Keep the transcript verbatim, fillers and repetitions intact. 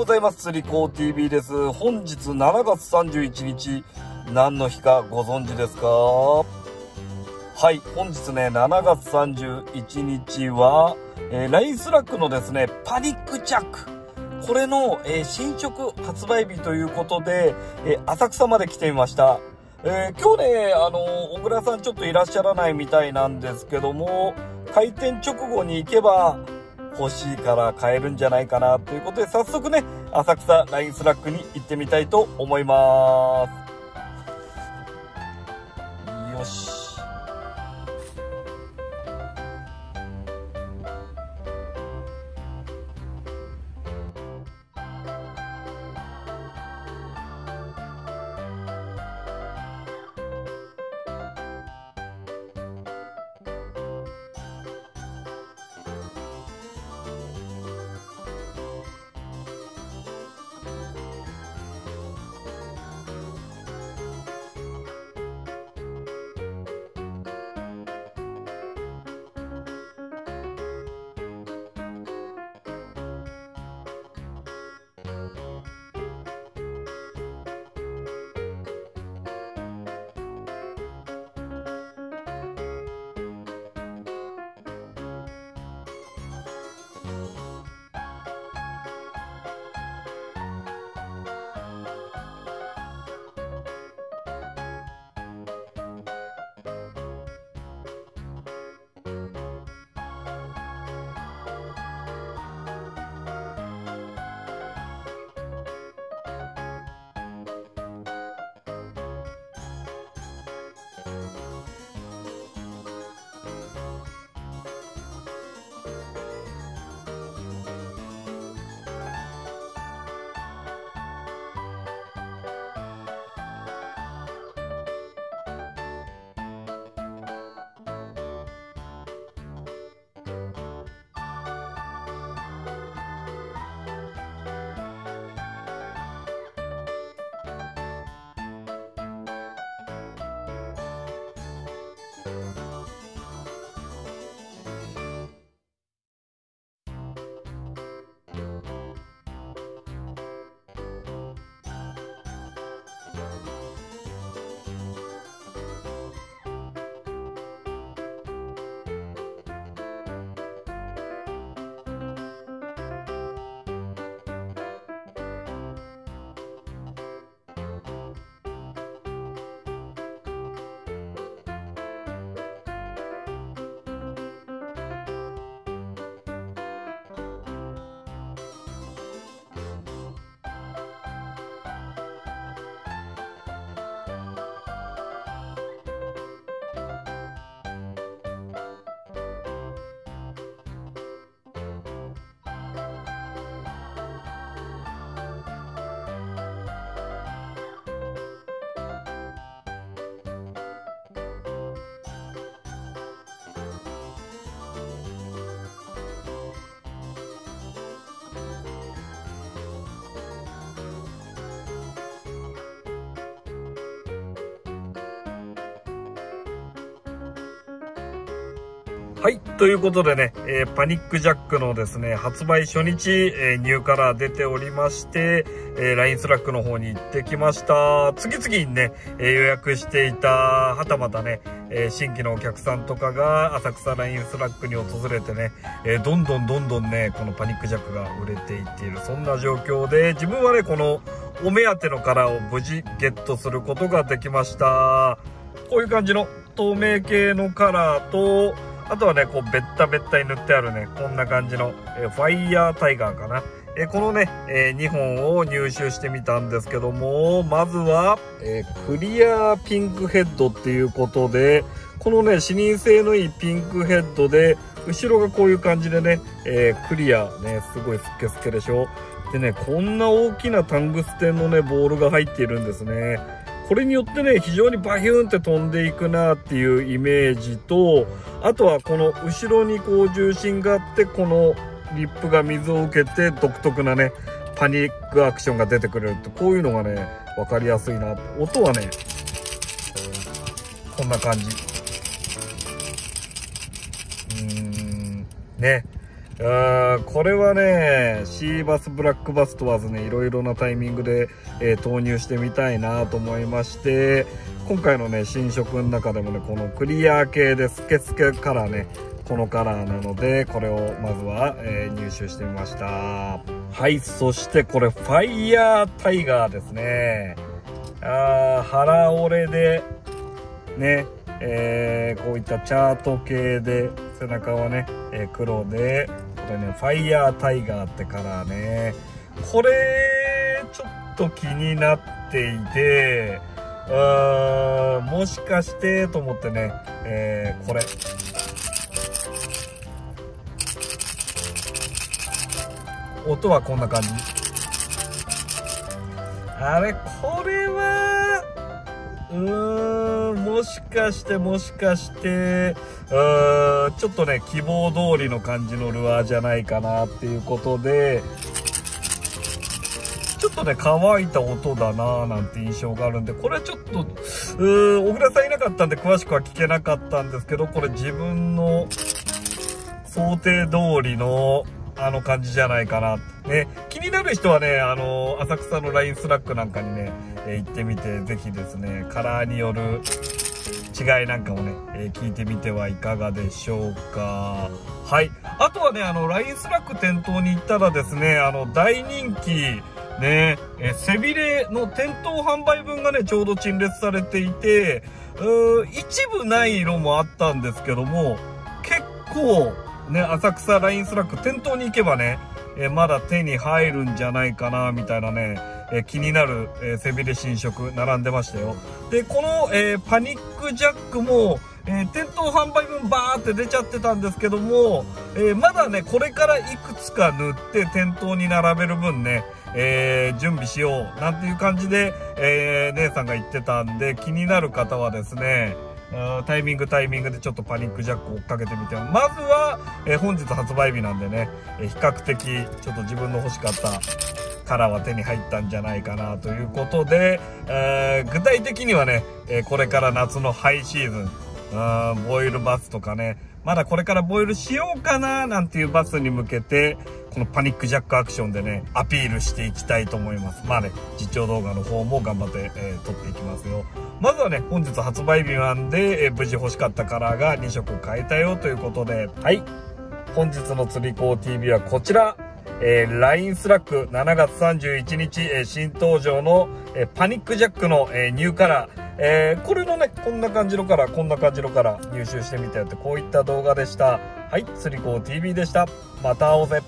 ございます。釣りこう ティーブイ です。本日しちがつさんじゅういちにち、何の日かご存知ですか？はい、本日ね、しちがつさんじゅういちにちは、えー、ラインスラックのですね、パニックジャック。これの、えー、新色発売日ということで、えー、浅草まで来てみました。えー、今日ね、あのー、小倉さんちょっといらっしゃらないみたいなんですけども、開店直後に行けば、欲しいから買えるんじゃないかなということで、早速ね、浅草ラインスラックに行ってみたいと思います。よし、はい。ということでね、えー、パニックジャックのですね、発売初日、えー、ニューカラー出ておりまして、えー、ラインスラックの方に行ってきました。次々にね、えー、予約していた、はたまたね、えー、新規のお客さんとかが浅草ラインスラックに訪れてね、えー、どんどんどんどんね、このパニックジャックが売れていっている、そんな状況で、自分はね、このお目当てのカラーを無事ゲットすることができました。こういう感じの透明系のカラーと、あとはね、こう、べったべったに塗ってあるね、こんな感じの、えー、ファイヤータイガーかな。えー、このね、えー、にほんを入手してみたんですけども、まずは、えー、クリアピンクヘッドっていうことで、このね、視認性のいいピンクヘッドで、後ろがこういう感じでね、えー、クリア、ね、すごいスッケスケでしょ。でね、こんな大きなタングステンのね、ボールが入っているんですね。これによってね、非常にバヒューンって飛んでいくなっていうイメージと、あとはこの後ろにこう重心があって、このリップが水を受けて独特なね、パニックアクションが出てくると、こういうのがね、わかりやすいな。音はね、こんな感じ。うーん、ね。あー、これはね、シーバスブラックバス問わずね、いろいろなタイミングで、えー、投入してみたいなと思いまして、今回のね新色の中でもね、このクリア系でスケスケからね、このカラーなので、これをまずは、えー、入手してみました。はい、そしてこれファイヤータイガーですね。あー、腹折れでね、えー、こういったチャート系で背中はね、えー、黒で、これねファイヤータイガーってカラーね、これちょっと気になっていて、あー、もしかしてと思ってね、えー、これ音はこんな感じ。あれ、これはうーん、もしかしてもしかしてうーん、ちょっとね希望通りの感じのルアーじゃないかなっていうことで、ちょっとね乾いた音だなーなんて印象があるんで、これはちょっとうーん、小倉さんいなかったんで詳しくは聞けなかったんですけど、これ自分の想定通りのあの感じじゃないかな、ね、気になる人はね、あの浅草の ライン スラックなんかにね、えー、行ってみて、ぜひですねカラーによる違いなんかもね、えー、聞いてみてはいかがでしょうか。はい、あとはね、あの ライン スラック店頭に行ったらですね、あの大人気ね、え背びれの店頭販売分がねちょうど陳列されていて、うー、一部ない色もあったんですけども、結構ね、浅草ラインスラック店頭に行けばね、えー、まだ手に入るんじゃないかなみたいなね、えー、気になる、えー、背びれ新色並んでましたよ。でこの、えー、パニックジャックも、えー、店頭販売分バーって出ちゃってたんですけども、えー、まだねこれからいくつか塗って店頭に並べる分ね、えー、準備しようなんていう感じで、えー、姉さんが言ってたんで、気になる方はですね、タイミングタイミングでちょっとパニックジャックを追っかけてみて、まずは、えー、本日発売日なんでね、えー、比較的ちょっと自分の欲しかったカラーは手に入ったんじゃないかなということで、えー、具体的にはね、えー、これから夏のハイシーズン、あー、ボイルバスとかね、まだこれからボイルしようかななんていうバスに向けて、このパニックジャックアクションでねアピールしていきたいと思います。まあね、実況動画の方も頑張って、えー、撮っていきますよ。まずはね本日発売日なんで、えー、無事欲しかったカラーがに色変えたよということで、はい、本日の釣り子 ティーブイ はこちら、えー、ラインスラックしちがつさんじゅういちにち、えー、新登場の、えー、パニックジャックの、えー、ニューカラー、えー、これのねこんな感じのからこんな感じのから入手してみたよって、こういった動画でした。はい、釣り子 ティーブイ でした。また会おうぜ。